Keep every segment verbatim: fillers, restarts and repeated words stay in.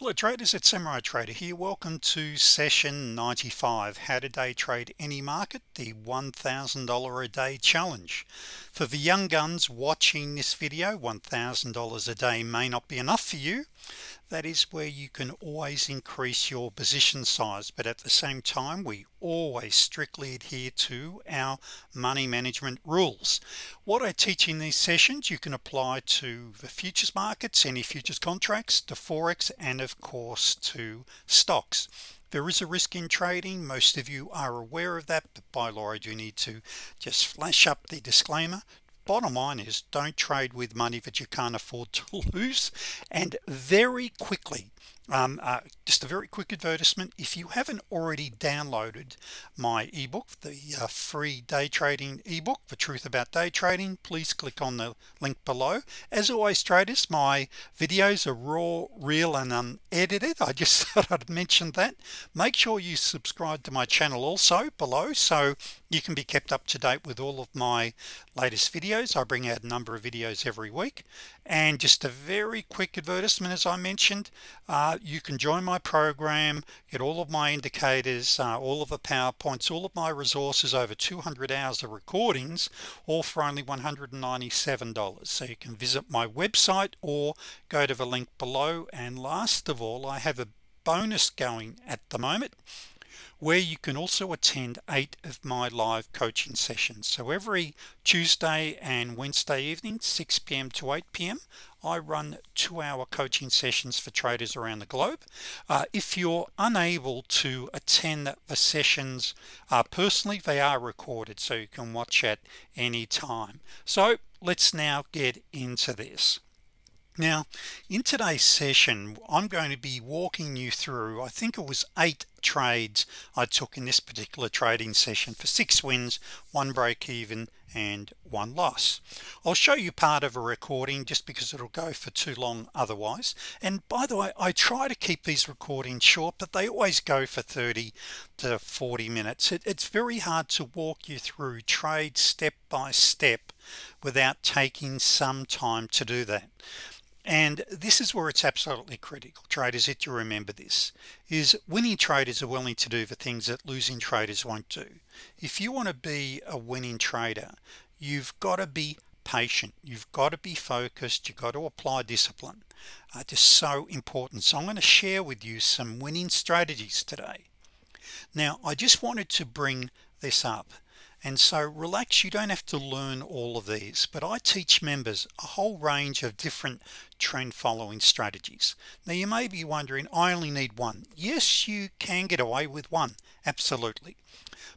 Hello traders, it's Samurai Trader here. Welcome to session ninety-five, how to day trade any market, the one thousand dollars a day challenge. For the young guns watching this video, one thousand dollars a day may not be enough for you. That is where you can always increase your position size, but at the same time we always strictly adhere to our money management rules. What I teach in these sessions you can apply to the futures markets, any futures contracts, to forex, and of course to stocks. There is a risk in trading, most of you are aware of that, but by law I do need to just flash up the disclaimer. Bottom line is, don't trade with money that you can't afford to lose. And very quickly, um, uh, just a very quick advertisement, if you haven't already downloaded my ebook, the uh, free day trading ebook, The Truth About Day Trading, please click on the link below. As always traders, my videos are raw, real and unedited. I just thought I'd mention that. Make sure you subscribe to my channel also below so you can be kept up to date with all of my latest videos. I bring out a number of videos every week. And just a very quick advertisement, as I mentioned, uh, you can join my program, get all of my indicators, uh, all of the PowerPoints, all of my resources, over two hundred hours of recordings, all for only one hundred ninety-seven dollars. So you can visit my website or go to the link below. And last of all, I have a bonus going at the moment where you can also attend eight of my live coaching sessions. So every Tuesday and Wednesday evening, six p m to eight p m I run two-hour coaching sessions for traders around the globe. Uh, if you're unable to attend the sessions uh, personally, they are recorded so you can watch at any time. So let's now get into this. Now, in today's session, I'm going to be walking you through, I think it was eight trades I took in this particular trading session for six wins, one break even, and one loss. I'll show you part of a recording just because it'll go for too long otherwise. And by the way, I try to keep these recordings short, but they always go for thirty to forty minutes. It, it's very hard to walk you through trade step by step without taking some time to do that. And this is where it's absolutely critical, traders, if you remember this, is winning traders are willing to do the things that losing traders won't do. If you want to be a winning trader, you've got to be patient, you've got to be focused, you've got to apply discipline. Uh, just so important. So I'm going to share with you some winning strategies today. Now, I just wanted to bring this up. And so relax, you don't have to learn all of these, but I teach members a whole range of different trend following strategies. Now you may be wondering, I only need one. Yes, you can get away with one, absolutely.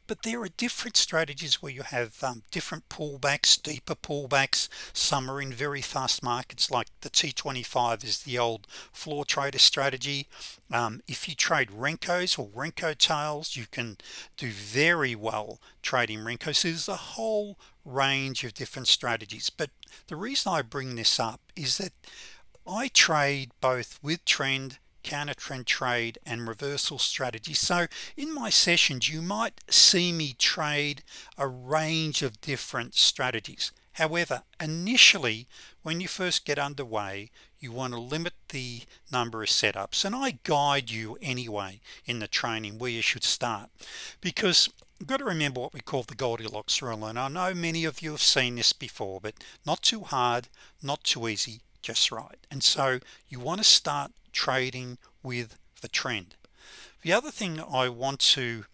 But there are different strategies where you have um, different pullbacks, deeper pullbacks. Some are in very fast markets, like the T twenty-five is the old floor trader strategy. Um, if you trade Renkos or Renko tails, you can do very well trading Renko. So there's a whole range of different strategies. But the reason I bring this up is that I trade both with trend, counter trend trade, and reversal strategy. So in my sessions you might see me trade a range of different strategies. However, initially when you first get underway, you want to limit the number of setups, and I guide you anyway in the training where you should start, because you've got to remember what we call the Goldilocks rule. And I know many of you have seen this before, but not too hard, not too easy, just right. And so you want to start trading with the trend. The other thing I want to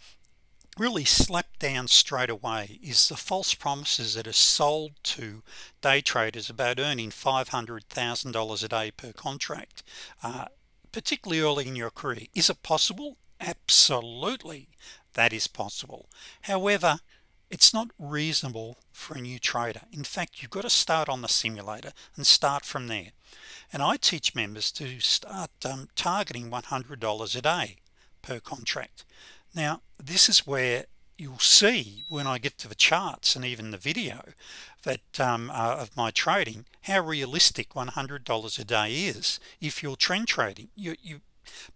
really slap down straight away is the false promises that are sold to day traders about earning five hundred thousand dollars a day per contract, uh, particularly early in your career. Is it possible? Absolutely, that is possible. However, it's not reasonable for a new trader. In fact, you've got to start on the simulator and start from there. And I teach members to start um, targeting one hundred dollars a day per contract. Now, this is where you'll see when I get to the charts and even the video that um, uh, of my trading, how realistic one hundred dollars a day is if you're trend trading. You, you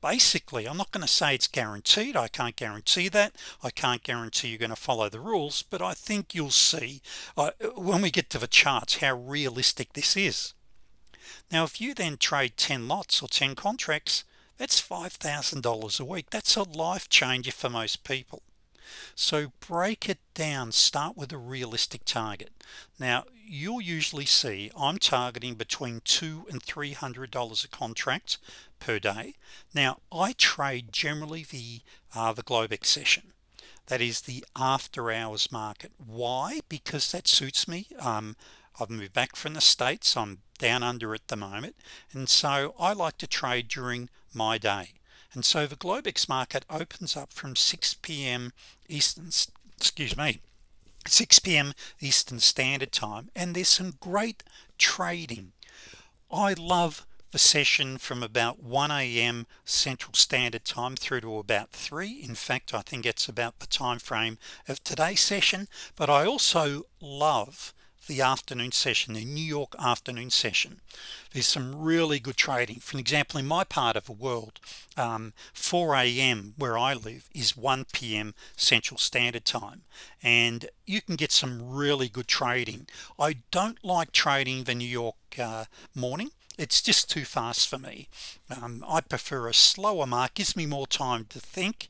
basically, I'm not going to say it's guaranteed. I can't guarantee that. I can't guarantee you're going to follow the rules, but I think you'll see uh, when we get to the charts how realistic this is. Now if you then trade ten lots or ten contracts, That's five thousand dollars a week. That's a life changer for most people. So break it down. Start with a realistic target. Now you'll usually see I'm targeting between two and three hundred dollars a contract per day. Now I trade generally the uh, the Globex session, that is the after hours market. Why? Because that suits me. um, I've moved back from the States. I'm down under at the moment, and so I like to trade during my day. And so the Globex market opens up from six p m Eastern, excuse me, six p m Eastern Standard Time, and there's some great trading. I love the session from about one a m Central Standard Time through to about three. In fact, I think it's about the time frame of today's session, but I also love the afternoon session, the New York afternoon session. There's some really good trading. For example, in my part of the world, um, four a m where I live is one p m Central Standard Time, and you can get some really good trading. I don't like trading the New York uh, morning. It's just too fast for me. um, I prefer a slower market. Gives me more time to think.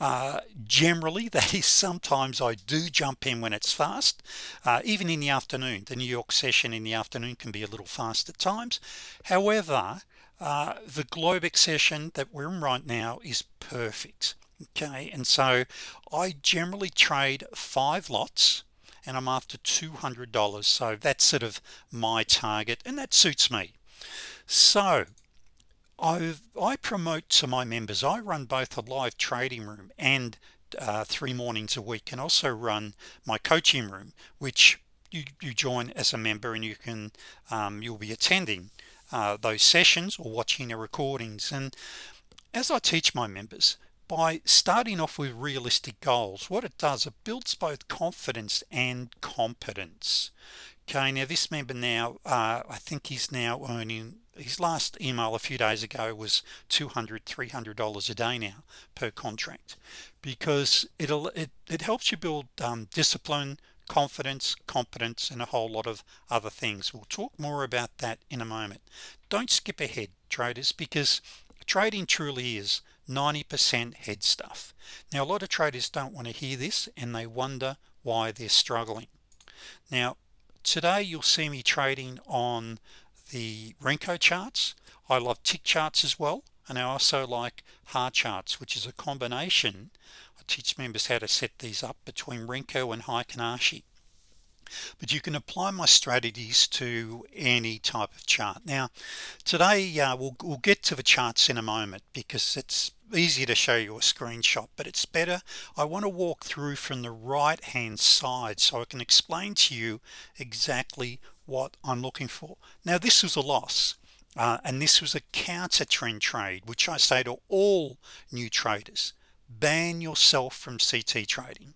Uh, generally, that is, sometimes I do jump in when it's fast, uh, even in the afternoon. The New York session in the afternoon can be a little fast at times. However, uh, the Globex session that we're in right now is perfect. Okay, and so I generally trade five lots, and I'm after two hundred dollars. So that's sort of my target, and that suits me. So I've, I promote to my members. I run both a live trading room and uh, three mornings a week, and also run my coaching room, which you, you join as a member, and you can um, you'll be attending uh, those sessions or watching the recordings. And as I teach my members, by starting off with realistic goals, what it does, it builds both confidence and competence. Okay, now this member now, uh, I think he's now earning, his last email a few days ago was two hundred dollars, three hundred dollars a day now per contract, because it'll, it, it helps you build um, discipline, confidence, competence, and a whole lot of other things. We'll talk more about that in a moment. Don't skip ahead, traders, because trading truly is ninety percent head stuff. Now, a lot of traders don't want to hear this, and they wonder why they're struggling. Now, today you'll see me trading on the Renko charts. I love tick charts as well, and I also like heart charts, which is a combination. I teach members how to set these up between Renko and Heikin Ashi. But you can apply my strategies to any type of chart. Now today uh, we'll, we'll get to the charts in a moment, because it's easier to show you a screenshot, but it's better. I want to walk through from the right hand side so I can explain to you exactly what I'm looking for. Now this was a loss, uh, and this was a counter trend trade, which I say to all new traders: ban yourself from C T trading.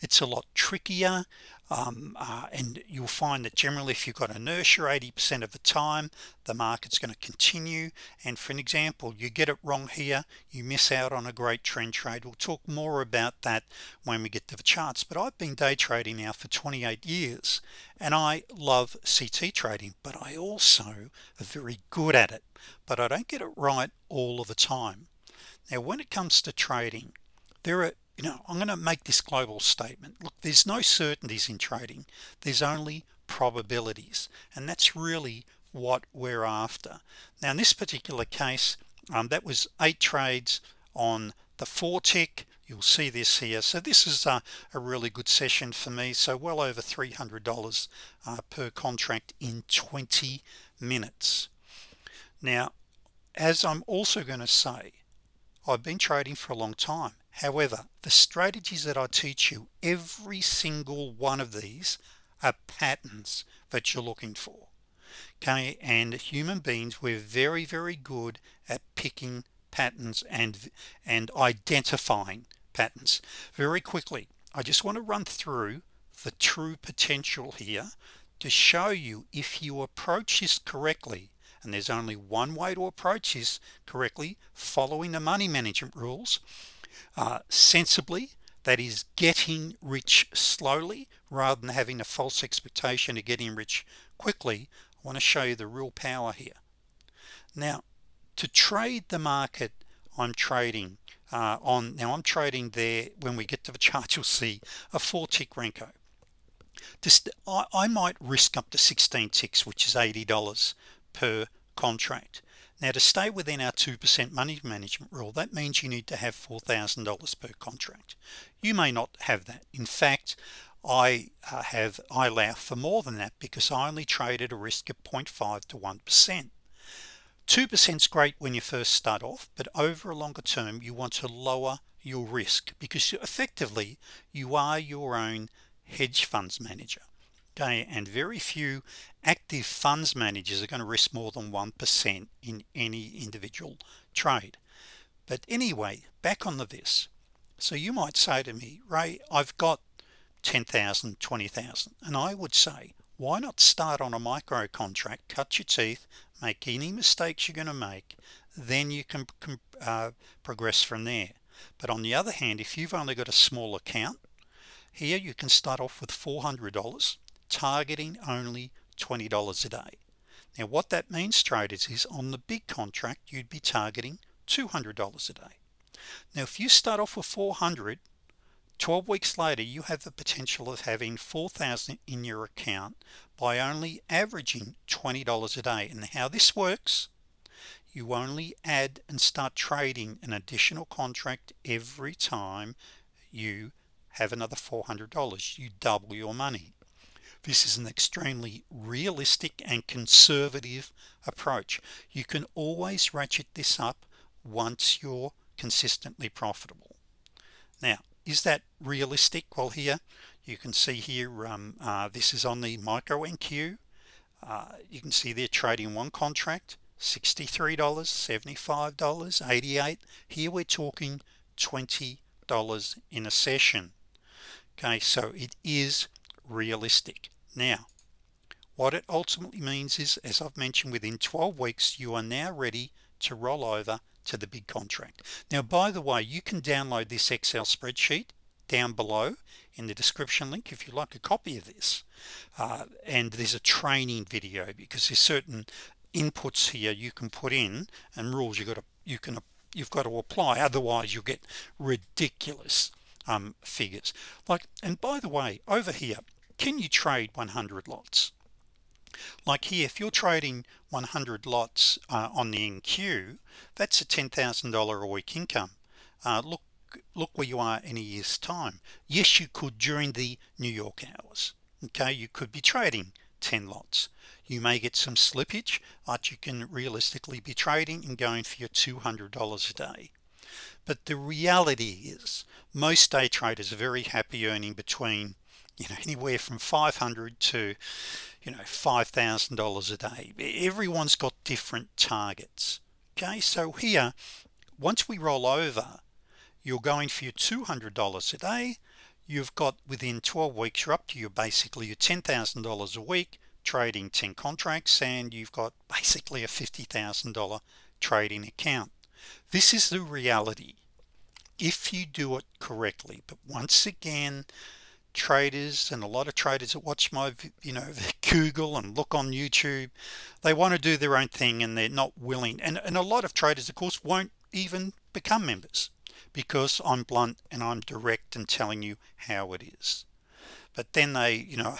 It's a lot trickier, um, uh, and you'll find that generally if you've got inertia eighty percent of the time, the market's going to continue. And for an example, you get it wrong here, you miss out on a great trend trade. We'll talk more about that when we get to the charts. But I've been day trading now for twenty-eight years, and I love C T trading, but I also am very good at it, but I don't get it right all of the time. Now when it comes to trading, there are, you know, I'm going to make this global statement. Look, there's no certainties in trading. There's only probabilities, and that's really what we're after. Now in this particular case, um, that was eight trades on the four tick. You'll see this here. So this is a, a really good session for me. So well over three hundred dollars uh, per contract in twenty minutes. Now, as I'm also going to say, I've been trading for a long time. However, the strategies that I teach you, every single one of these are patterns that you're looking for. Okay, and human beings, we're very, very good at picking patterns and and identifying patterns. Very quickly, I just want to run through the true potential here to show you, if you approach this correctly, and there's only one way to approach this correctly, following the money management rules uh, sensibly, that is getting rich slowly rather than having a false expectation of getting rich quickly. I want to show you the real power here. Now, to trade the market I'm trading uh, on now I'm trading there. When we get to the chart, you'll see a four tick Renko. This I, I might risk up to sixteen ticks, which is eighty dollars per contract. Now, to stay within our two percent money management rule, that means you need to have four thousand dollars per contract. You may not have that. In fact, I have I allow for more than that because I only trade at a risk of zero point five to one percent. two percent is great when you first start off, but over a longer term, you want to lower your risk because effectively you are your own hedge funds manager. Okay, and very few active funds managers are going to risk more than one percent in any individual trade. But anyway, back on the this. So you might say to me, Ray, I've got ten thousand, twenty thousand, and I would say, why not start on a micro contract, cut your teeth, make any mistakes you're going to make, then you can uh, progress from there. But on the other hand, if you've only got a small account, here you can start off with four hundred dollars. Targeting only twenty dollars a day. Now what that means, traders, is on the big contract you'd be targeting two hundred dollars a day. Now if you start off with four hundred dollars, twelve weeks later you have the potential of having four thousand dollars in your account by only averaging twenty dollars a day. And how this works, you only add and start trading an additional contract every time you have another four hundred dollars. You double your money. This is an extremely realistic and conservative approach. You can always ratchet this up once you're consistently profitable. Now, is that realistic? Well, here you can see here um, uh, this is on the micro N Q. Uh, you can see they're trading one contract, sixty-three dollars, seventy-five dollars, eighty-eight dollars. Here we're talking twenty dollars in a session. Okay, so it is realistic. Now what it ultimately means is, as I've mentioned, within twelve weeks you are now ready to roll over to the big contract. Now by the way, you can download this Excel spreadsheet down below in the description link if you like a copy of this, uh, and there's a training video because there's certain inputs here you can put in and rules you got to you can you've got to apply, otherwise you'll get ridiculous um, figures. Like, and by the way, over here, can you trade one hundred lots? Like here, if you're trading one hundred lots uh, on the N Q, that's a ten thousand dollars a week income. Uh, look look where you are in a year's time. Yes, you could during the New York hours. Okay, you could be trading ten lots. You may get some slippage, but you can realistically be trading and going for your two hundred dollars a day. But the reality is most day traders are very happy earning between, you know, anywhere from five hundred to, you know, five thousand dollars a day. Everyone's got different targets. Okay, so here, once we roll over, you're going for your two hundred dollars a day. You've got within twelve weeks, you're up to your basically your ten thousand dollars a week, trading ten contracts, and you've got basically a fifty thousand dollar trading account. This is the reality if you do it correctly. But once again, traders, and a lot of traders that watch my, you know, Google and look on YouTube, they want to do their own thing and they're not willing, and, and a lot of traders of course won't even become members because I'm blunt and I'm direct and telling you how it is. But then they, you know,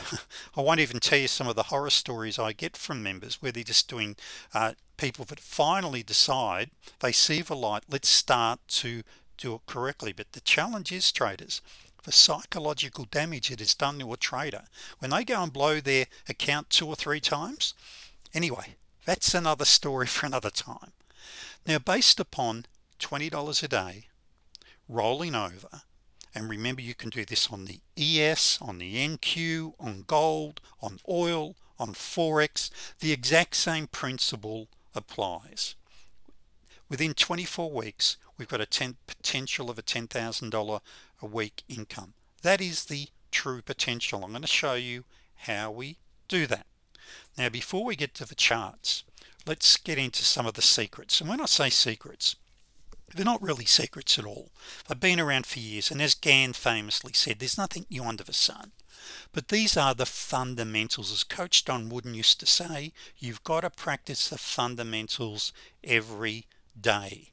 I won't even tell you some of the horror stories I get from members where they're just doing uh, people that finally decide, they see the light, let's start to do it correctly. But the challenge is, traders, the psychological damage it has done to a trader when they go and blow their account two or three times. Anyway, that's another story for another time. Now, based upon twenty dollars a day rolling over, and remember you can do this on the E S, on the N Q, on gold, on oil, on Forex, the exact same principle applies. Within twenty-four weeks, we've got a ten, potential of a ten thousand dollars a week income. That is the true potential. I'm going to show you how we do that. Now, before we get to the charts, let's get into some of the secrets. And when I say secrets, they're not really secrets at all. I've been around for years, and as Gann famously said, there's nothing new under the sun. But these are the fundamentals. As Coach Don Wooden used to say, you've got to practice the fundamentals every day.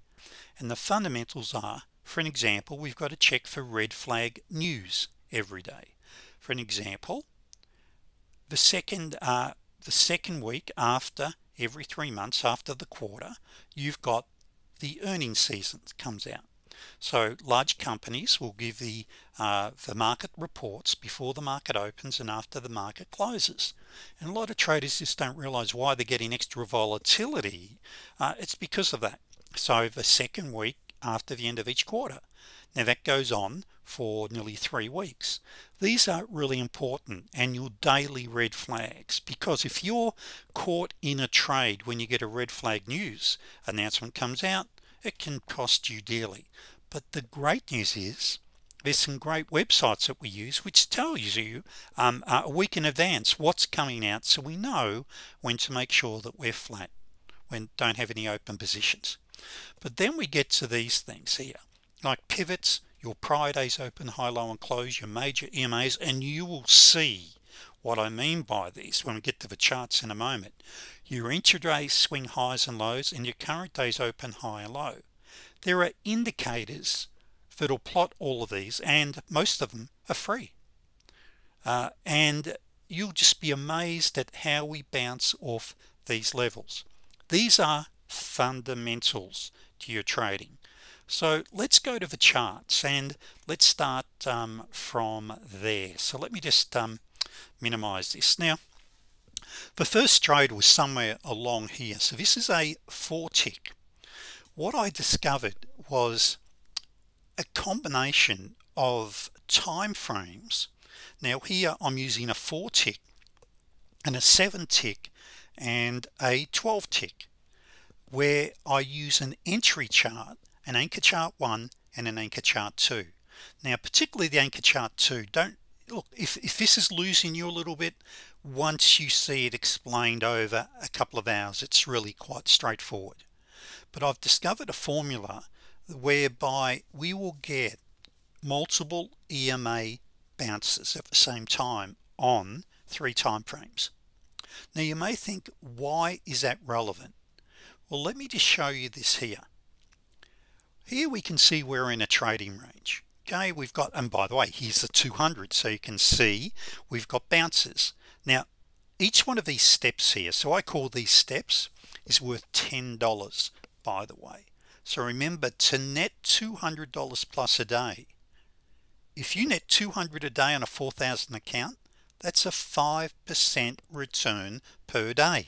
And the fundamentals are, for an example, we've got to check for red flag news every day. For an example, the second uh, the second week after every three months after the quarter, you've got the earnings season comes out. So large companies will give the uh, the market reports before the market opens and after the market closes, and a lot of traders just don't realize why they're getting extra volatility. Uh, it's because of that. So the second week after the end of each quarter. Now that goes on for nearly three weeks. These are really important, and your daily red flags, because if you're caught in a trade when you get a red flag news announcement comes out, it can cost you dearly. But the great news is there's some great websites that we use which tells you um, uh, a week in advance what's coming out, so we know when to make sure that we're flat, when don't have any open positions. But then we get to these things here like pivots, your prior days open, high, low and close, your major E M As, and you will see what I mean by these when we get to the charts in a moment. Your intraday swing highs and lows and your current days open, high and low. There are indicators that'll plot all of these, and most of them are free, uh, and you'll just be amazed at how we bounce off these levels. These are fundamentals to your trading. So let's go to the charts and let's start um, from there. So let me just um, minimize this. Now the first trade was somewhere along here. So this is a four tick. What I discovered was a combination of time frames. Now here I'm using a four tick and a seven tick and a twelve tick, where I use an entry chart, an anchor chart one and an anchor chart two. Now particularly the anchor chart two, don't look, if, if this is losing you a little bit, once you see it explained over a couple of hours, it's really quite straightforward. But I've discovered a formula whereby we will get multiple E M A bounces at the same time on three time frames. Now you may think, why is that relevant? Well, let me just show you this here. Here we can see we're in a trading range. Okay, we've got, and by the way, here's the two hundred, so you can see we've got bounces. Now each one of these steps here, so I call these steps, is worth ten dollars, by the way. So remember to net two hundred dollars plus a day. If you net two hundred dollars a day on a four thousand account, that's a five percent return per day.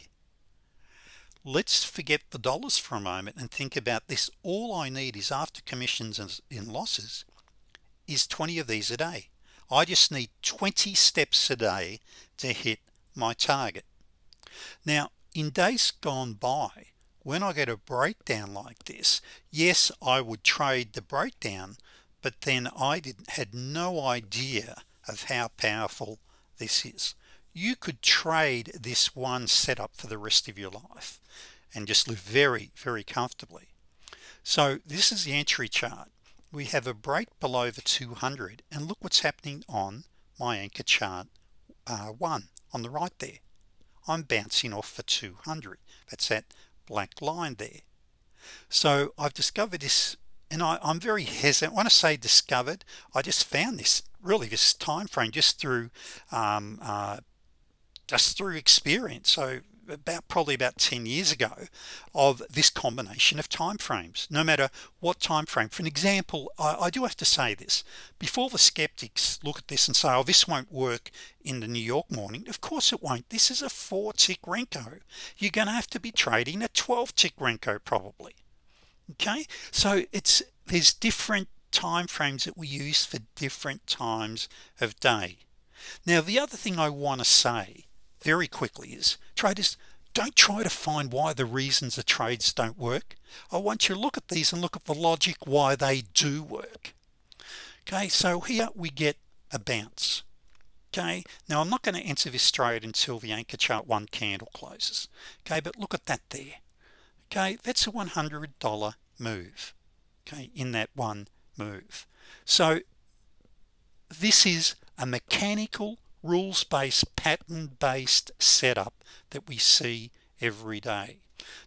Let's forget the dollars for a moment and think about this. All I need is, after commissions and in losses, is twenty of these a day. I just need twenty steps a day to hit my target. Now in days gone by, when I get a breakdown like this, yes, I would trade the breakdown, but then I didn't had no idea of how powerful this is. You could trade this one setup for the rest of your life and just live very, very comfortably. So this is the entry chart. We have a break below the two hundred, and look what's happening on my anchor chart uh, one on the right there. I'm bouncing off for two hundred. That's that black line there. So I've discovered this, and I, I'm very hesitant. When I say discovered, I just found this, really this time frame, just through um, uh, just through experience, so about probably about ten years ago, of this combination of time frames, no matter what time frame. For an example, I, I do have to say this before the skeptics look at this and say, oh, this won't work in the New York morning. Of course it won't. This is a four tick Renko. You're gonna have to be trading a twelve tick Renko probably. Okay, so it's there's different time frames that we use for different times of day. Now the other thing I want to say very quickly is, traders, don't try to find why the reasons the trades don't work. I want you to look at these and look at the logic why they do work. Okay, so here we get a bounce. Okay, now I'm not going to enter this trade until the anchor chart one candle closes. Okay, but look at that there. Okay, that's a one hundred dollar move. Okay, in that one move. So this is a mechanical, rules-based, pattern-based setup that we see every day.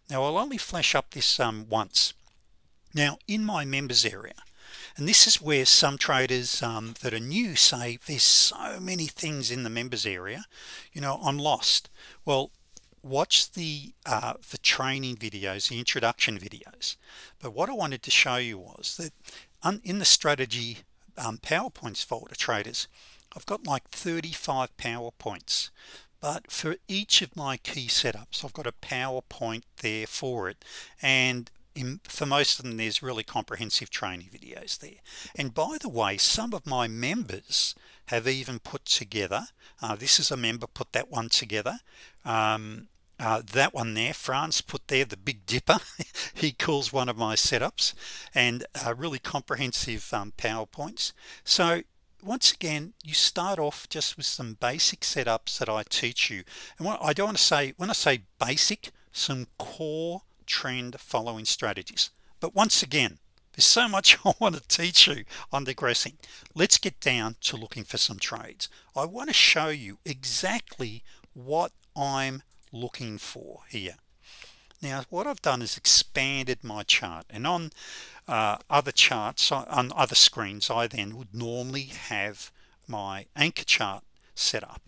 Now I'll only flash up this um, once now in my members area. And this is where some traders um, that are new say, there's so many things in the members area, you know, I'm lost. Well, watch the uh, the training videos, the introduction videos. But what I wanted to show you was that um, in the strategy um, PowerPoints folder, traders, I've got like thirty-five PowerPoints, but for each of my key setups I've got a PowerPoint there for it, and in, for most of them there's really comprehensive training videos there. And by the way, some of my members have even put together, uh, this is a member put that one together, um, uh, that one there, Franz put there, the Big Dipper he calls one of my setups, and uh, really comprehensive um, PowerPoints. So once again, you start off just with some basic setups that I teach you. And what I don't want to say, when I say basic, some core trend following strategies. But once again, there's so much I want to teach you. I'm digressing. Let's get down to looking for some trades. I want to show you exactly what I'm looking for here. Now, what I've done is expanded my chart, and on uh, other charts, on other screens, I then would normally have my anchor chart set up.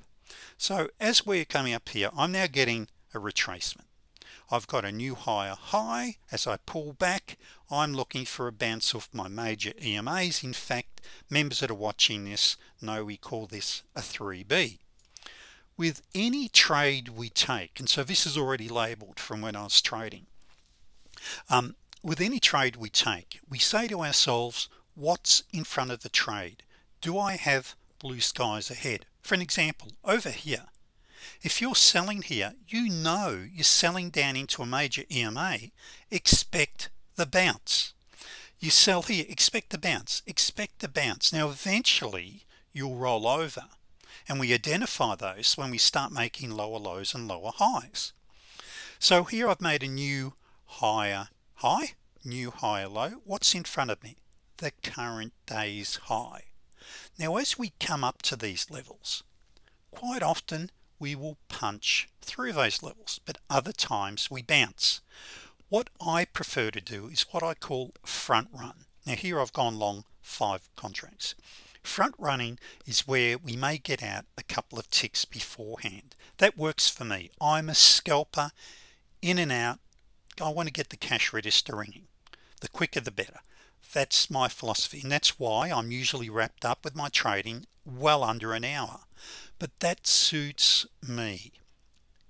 So as we're coming up here, I'm now getting a retracement. I've got a new higher high. As I pull back, I'm looking for a bounce off my major E M As. In fact, members that are watching this know we call this a three B. With any trade we take, and so this is already labeled from when I was trading, um, with any trade we take, we say to ourselves, what's in front of the trade? Do I have blue skies ahead? For an example, over here, if you're selling here, you know you're selling down into a major E M A, expect the bounce. You sell here, expect the bounce, expect the bounce. Now eventually you'll roll over, and we identify those when we start making lower lows and lower highs. So here I've made a new higher high, new higher low. What's in front of me? The current day's high. Now as we come up to these levels, quite often we will punch through those levels, but other times we bounce. What I prefer to do is what I call front run. Now here I've gone long five contracts. Front running is where we may get out a couple of ticks beforehand. That works for me. I'm a scalper, in and out. I want to get the cash register ringing. The quicker the better. That's my philosophy, and that's why I'm usually wrapped up with my trading well under an hour. But that suits me.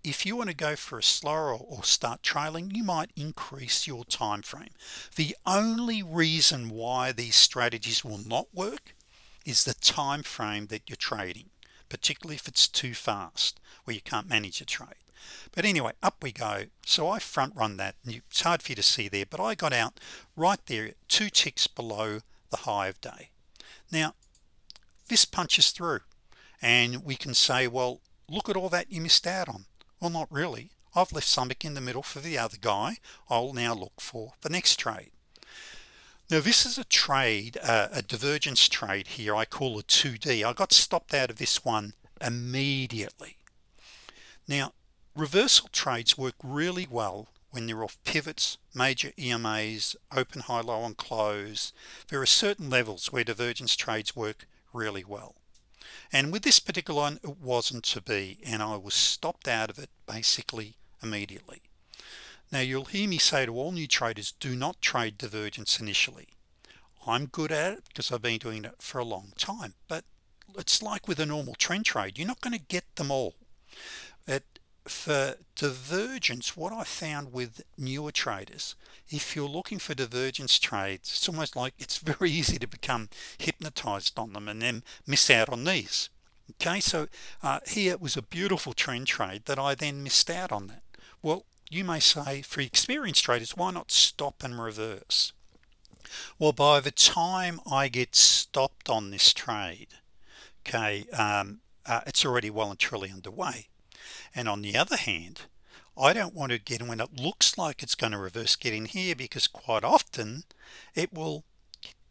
If you want to go for a slower or start trailing, you might increase your time frame. The only reason why these strategies will not work is the time frame that you're trading, particularly if it's too fast where you can't manage a trade. But anyway, up we go. So I front run that, and it's hard for you to see there, but I got out right there two ticks below the high of day. Now this punches through, and we can say, well, look at all that you missed out on. Well, not really. I've left something in the middle for the other guy. I'll now look for the next trade. Now this is a trade, uh, a divergence trade here. I call a two D. I got stopped out of this one immediately. Now reversal trades work really well when they're off pivots, major E M As, open high low on close. There are certain levels where divergence trades work really well, and with this particular one it wasn't to be, and I was stopped out of it basically immediately. Now you'll hear me say to all new traders, do not trade divergence initially. I'm good at it because I've been doing it for a long time, but it's like with a normal trend trade, you're not going to get them all. But for divergence, what I found with newer traders, if you're looking for divergence trades, it's almost like it's very easy to become hypnotized on them and then miss out on these. Okay, so uh, here it was a beautiful trend trade that I then missed out on that. Well, you may say, for experienced traders, why not stop and reverse? Well, by the time I get stopped on this trade, okay, um, uh, it's already well and truly underway. And on the other hand, I don't want to get in when it looks like it's going to reverse, get in here, because quite often it will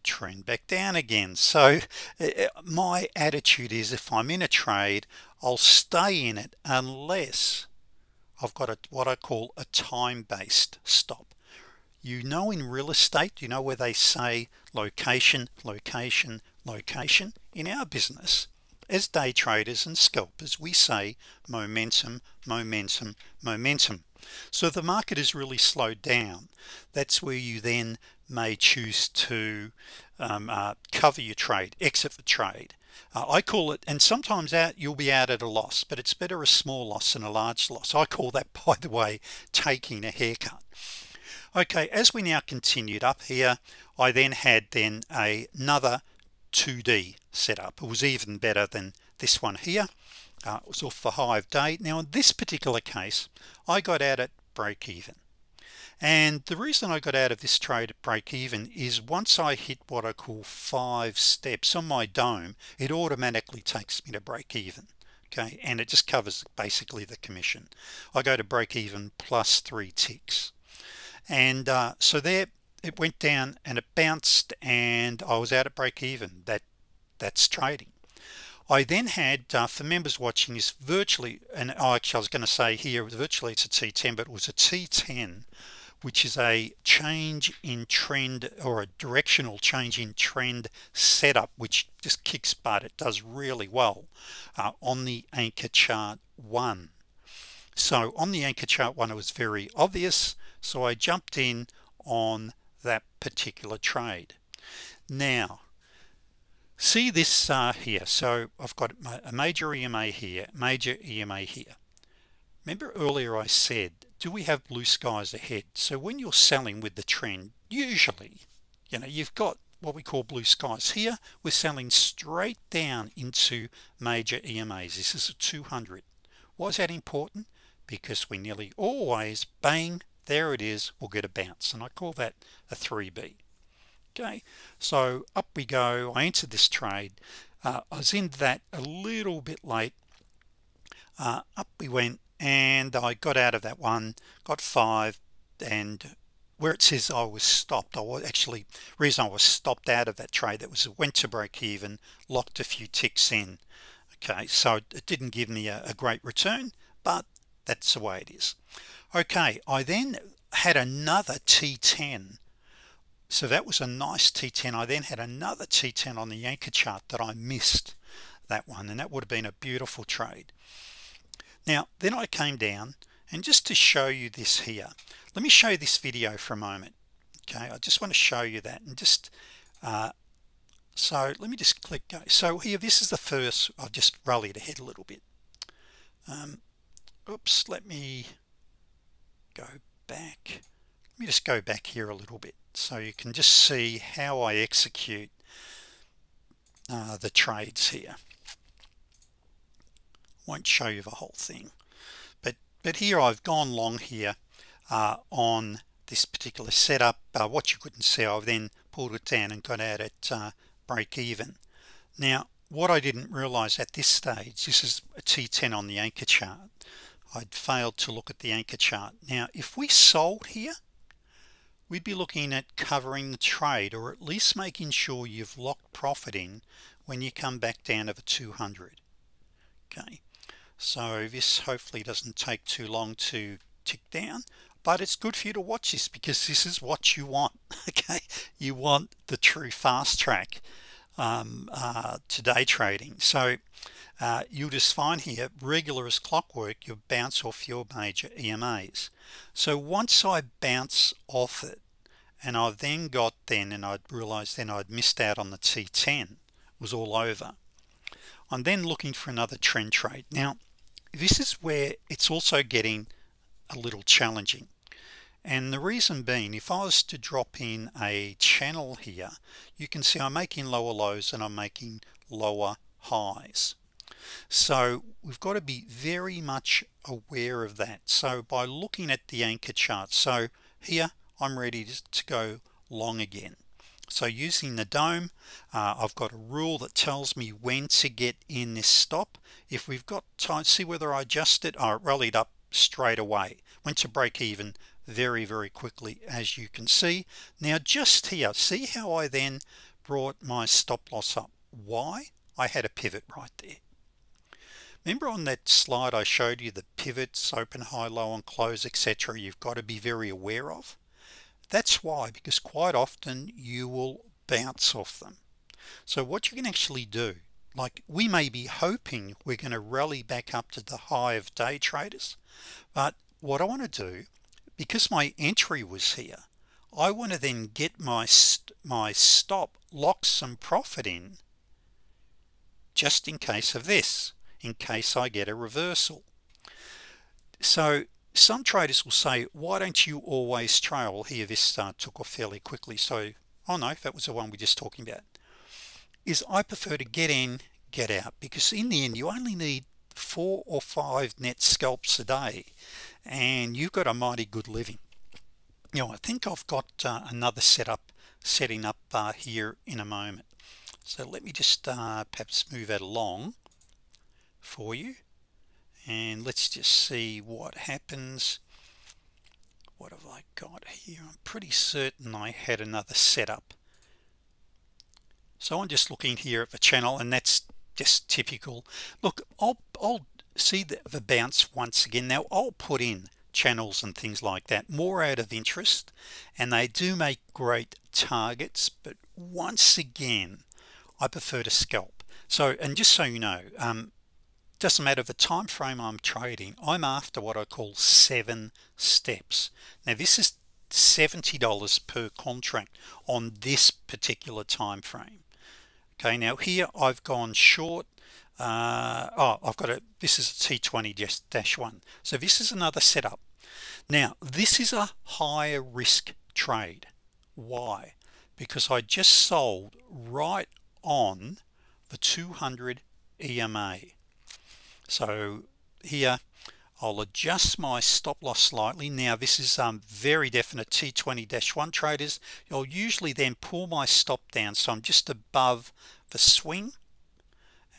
trend back down again. So uh, my attitude is, if I'm in a trade, I'll stay in it unless I've got a, what I call a time-based stop. you know, in real estate, you know, where they say location, location, location. In our business as day traders and scalpers, we say momentum, momentum, momentum. So the market has really slowed down. That's where you then may choose to um, uh, cover your trade, exit the trade. Uh, I call it, and sometimes out you'll be out at a loss, but it's better a small loss than a large loss. I call that, by the way, taking a haircut. Okay, as we now continued up here, I then had then a, another two D setup. It was even better than this one here. Uh, it was off for five day. Now in this particular case, I got out at break even. And the reason I got out of this trade at break even is once I hit what I call five steps on my dome, it automatically takes me to break even. Okay, and it just covers basically the commission. I go to break even plus three ticks. And uh, so there it went down and it bounced and I was out at break even. That that's trading. I then had uh, for members watching is virtually, and oh, actually I was going to say here virtually it's a T ten, but it was a T ten, which is a change in trend or a directional change in trend setup, which just kicks butt. It does really well uh, on the anchor chart one. So on the anchor chart one, it was very obvious. So I jumped in on that particular trade. Now see this uh, here. So I've got a major E M A here, major E M A here. Remember earlier I said, do we have blue skies ahead? So when you're selling with the trend, usually, you know, you've got what we call blue skies here. We're selling straight down into major E M As. This is a two hundred. Why is that important? Because we nearly always, bang, there it is, we'll get a bounce, and I call that a three B. Okay, so up we go. I entered this trade. uh, I was in that a little bit late. Uh, up we went and I got out of that one, got five, and where it says I was stopped, I was actually, reason I was stopped out of that trade, that was went to break even, locked a few ticks in. Okay, so it didn't give me a, a great return, but that's the way it is. Okay, I then had another T ten. So that was a nice T ten. I then had another T ten on the anchor chart that I missed that one, and that would have been a beautiful trade. Now then I came down, and just to show you this here, let me show you this video for a moment. Okay, I just want to show you that, and just uh, so let me just click go. So here, this is the first, I've just rallied ahead a little bit. Um, oops, let me go back. Let me just go back here a little bit, so you can just see how I execute uh, the trades here. Won't show you the whole thing, but but here I've gone long here uh, on this particular setup. Uh, what you couldn't see, I've then pulled it down and got out at uh, break even. Now what I didn't realize at this stage, this is a T ten on the anchor chart. I'd failed to look at the anchor chart. Now if we sold here, we'd be looking at covering the trade, or at least making sure you've locked profit in when you come back down to the two hundred. Okay, so this hopefully doesn't take too long to tick down, but it's good for you to watch this, because this is what you want. Okay, you want the true fast track um, uh, to day trading. So uh, you'll just find here, regular as clockwork, you bounce off your major E M As. So once I bounce off it, and I've then got then, and I'd realized then I'd missed out on the T ten, it was all over. I'm then looking for another trend trade. Now this is where it's also getting a little challenging, and the reason being, if I was to drop in a channel here, you can see I'm making lower lows and I'm making lower highs. So we've got to be very much aware of that. So by looking at the anchor chart, so here I'm ready to go long again. So using the dome, uh, I've got a rule that tells me when to get in this stop. If we've got time, see whether I adjusted, I rallied up straight away, went to break even very very quickly, as you can see. Now just here, see how I then brought my stop loss up? Why? I had a pivot right there. Remember on that slide I showed you the pivots, open, high, low and close, etc. You've got to be very aware of That's why, because quite often you will bounce off them. So what you can actually do, like we may be hoping we're going to rally back up to the high of day traders, but what I want to do, because my entry was here, I want to then get my st my stop, lock some profit in, just in case of this, in case I get a reversal. So some traders will say, why don't you always trail here? This start took off fairly quickly, so oh no, that was the one we were just talking about. Is I prefer to get in, get out, because in the end you only need four or five net scalps a day and you've got a mighty good living. Now I think I've got uh, another setup setting up uh, here in a moment, so let me just uh, perhaps move that along for you, and let's just see what happens. What have I got here? I'm pretty certain I had another setup. So I'm just looking here at the channel, and that's just typical. Look, I'll, I'll see the, the bounce once again. Now I'll put in channels and things like that more out of interest, and they do make great targets, but once again I prefer to scalp. So, and just so you know, um, doesn't matter the time frame I'm trading, I'm after what I call seven steps. Now this is seventy dollars per contract on this particular time frame. Okay, now here I've gone short. Uh, oh, I've got a, this is a T twenty dash one, so this is another setup. Now this is a higher risk trade. Why? Because I just sold right on the two hundred E M A. So here I'll adjust my stop-loss slightly. Now this is um, very definite T twenty dash one traders. I'll usually then pull my stop down, so I'm just above the swing,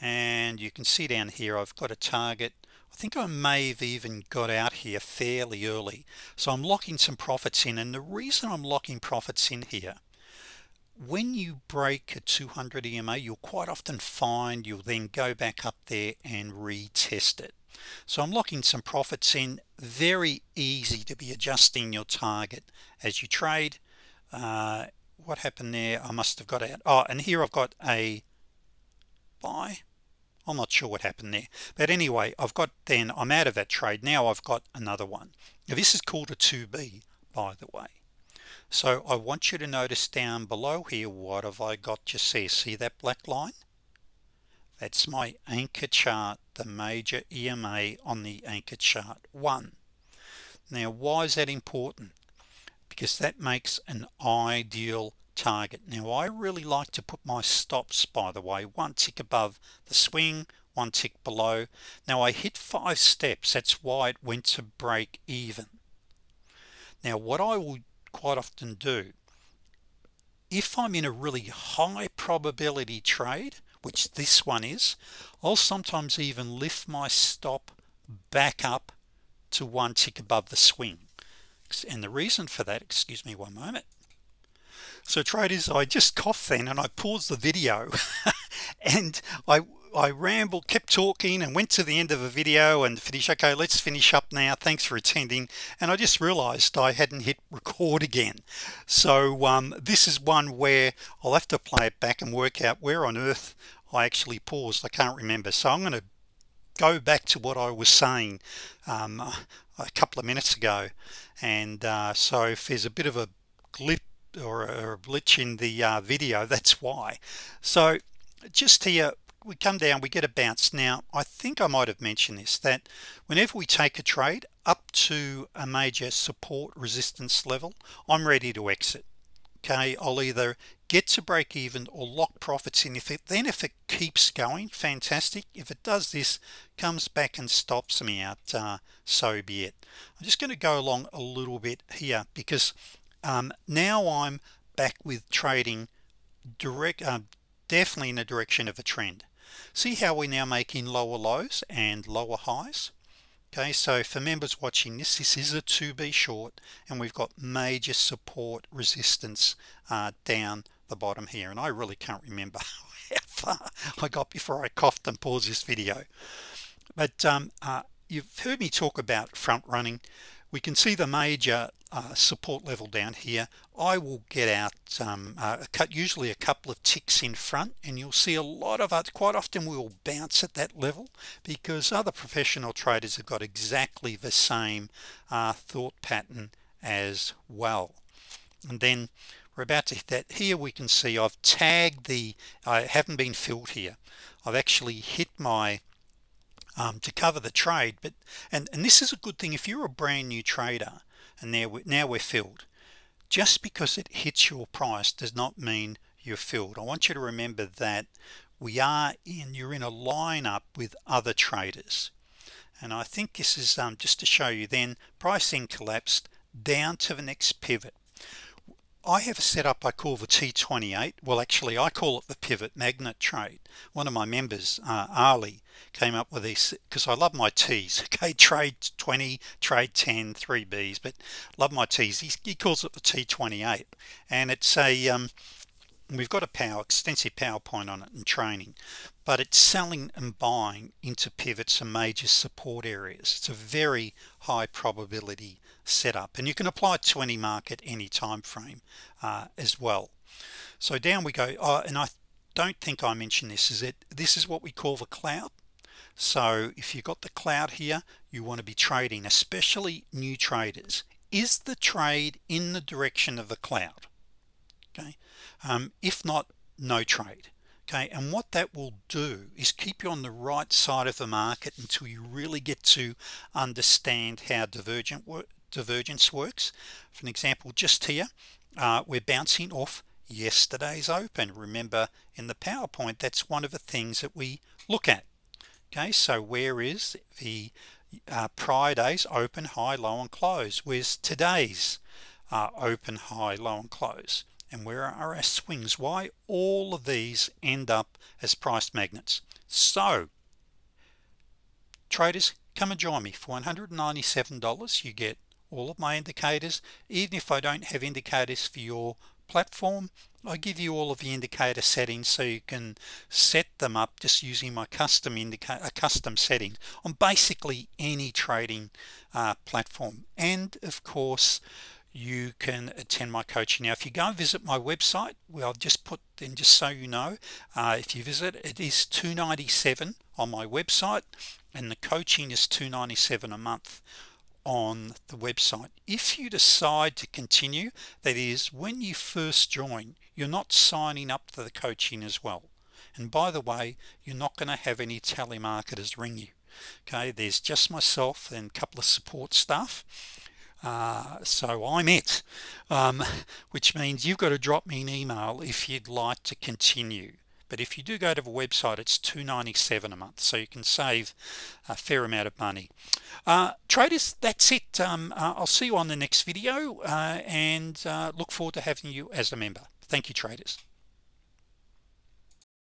and you can see down here I've got a target. I think I may have even got out here fairly early, so I'm locking some profits in. And the reason I'm locking profits in here, when you break a two hundred E M A, you'll quite often find you'll then go back up there and retest it. So I'm locking some profits in. Very easy to be adjusting your target as you trade. Uh, what happened there? I must have got out. Oh, and here I've got a buy. I'm not sure what happened there, but anyway, I've got, then I'm out of that trade. Now I've got another one. Now this is called a two B, by the way. So I want you to notice down below here, what have I got to see? See that black line? That's my anchor chart, the major E M A on the anchor chart one. Now why is that important? Because that makes an ideal target. Now I really like to put my stops, by the way, one tick above the swing, one tick below. Now I hit five steps, that's why it went to break even. Now what I will quite often do, if I'm in a really high probability trade, which this one is, I'll sometimes even lift my stop back up to one tick above the swing. And the reason for that, excuse me one moment. So traders, I just coughed then and I paused the video and I I rambled, kept talking, and went to the end of a video and finish. Okay, let's finish up now, thanks for attending. And I just realized I hadn't hit record again. So um, this is one where I'll have to play it back and work out where on earth I actually paused. I can't remember, so I'm going to go back to what I was saying um, a couple of minutes ago. And uh, so if there's a bit of a glitch or a glitch in the uh, video, that's why. So just here we come down, we get a bounce. Now I think I might have mentioned this, that whenever we take a trade up to a major support resistance level, I'm ready to exit. Okay, I'll either get to break even or lock profits in. If it then if it keeps going, fantastic. If it does this, comes back and stops me out, uh, so be it. I'm just going to go along a little bit here, because um, now I'm back with trading direct, uh, definitely in the direction of a trend. See how we're now making lower lows and lower highs. Okay, so for members watching this, this is a two B short, and we've got major support resistance uh, down the bottom here. And I really can't remember how far I got before I coughed and paused this video. But um, uh, you've heard me talk about front running. we can see the major uh, support level down here. I will get out um, uh, a cut usually a couple of ticks in front, and you'll see a lot of us quite often we will bounce at that level because other professional traders have got exactly the same uh, thought pattern as well. And then we're about to hit that. Here we can see I've tagged the, I haven't been filled here. I've actually hit my um, to cover the trade, but and and this is a good thing if you're a brand new trader. And there we, now we're filled. Just because it hits your price does not mean you're filled. I want you to remember that we are in, you're in a lineup with other traders. And I think this is um, just to show you. Then pricing collapsed down to the next pivot. I have a setup I call the T twenty-eight. Well, actually I call it the pivot magnet trade. One of my members, uh, Arlie, came up with this because I love my T's. Okay, trade twenty, trade ten, three B's, but love my T's. He, he calls it the T twenty-eight, and it's a um, we've got a power extensive PowerPoint on it and training, but it's selling and buying into pivots and major support areas. It's a very high probability setup, and you can apply it to any market, any time frame uh, as well. So down we go. Uh, and I don't think I mentioned this, is it this is what we call the cloud. So if you've got the cloud here, you want to be trading, especially new traders. Is the trade in the direction of the cloud? Okay, um, if not, no trade. Okay, and what that will do is keep you on the right side of the market until you really get to understand how divergent work, divergence works. For an example, just here uh, we're bouncing off yesterday's open. Remember in the PowerPoint, that's one of the things that we look at. Okay, so where is the uh, prior day's open, high, low and close? Where's today's uh, open, high, low and close? And where are our swings? Why all of these end up as price magnets. So traders, come and join me for one hundred ninety-seven dollars. You get all of my indicators. Even if I don't have indicators for your platform, I give you all of the indicator settings so you can set them up just using my custom indicator custom setting on basically any trading uh, platform. And of course you can attend my coaching. Now if you go and visit my website, well, I'll just put then just so you know, uh, if you visit, it is two ninety-seven on my website, and the coaching is two ninety-seven a month on the website. If you decide to continue, that is when you first join, you're not signing up for the coaching as well. And by the way, you're not going to have any telemarketers ring you. Okay, there's just myself and a couple of support staff. Uh, so I'm it, um, which means you've got to drop me an email if you'd like to continue. But if you do go to the website, it's two ninety-seven a month, so you can save a fair amount of money. Uh, traders, that's it. Um, uh, I'll see you on the next video, uh, and uh, look forward to having you as a member. Thank you, traders.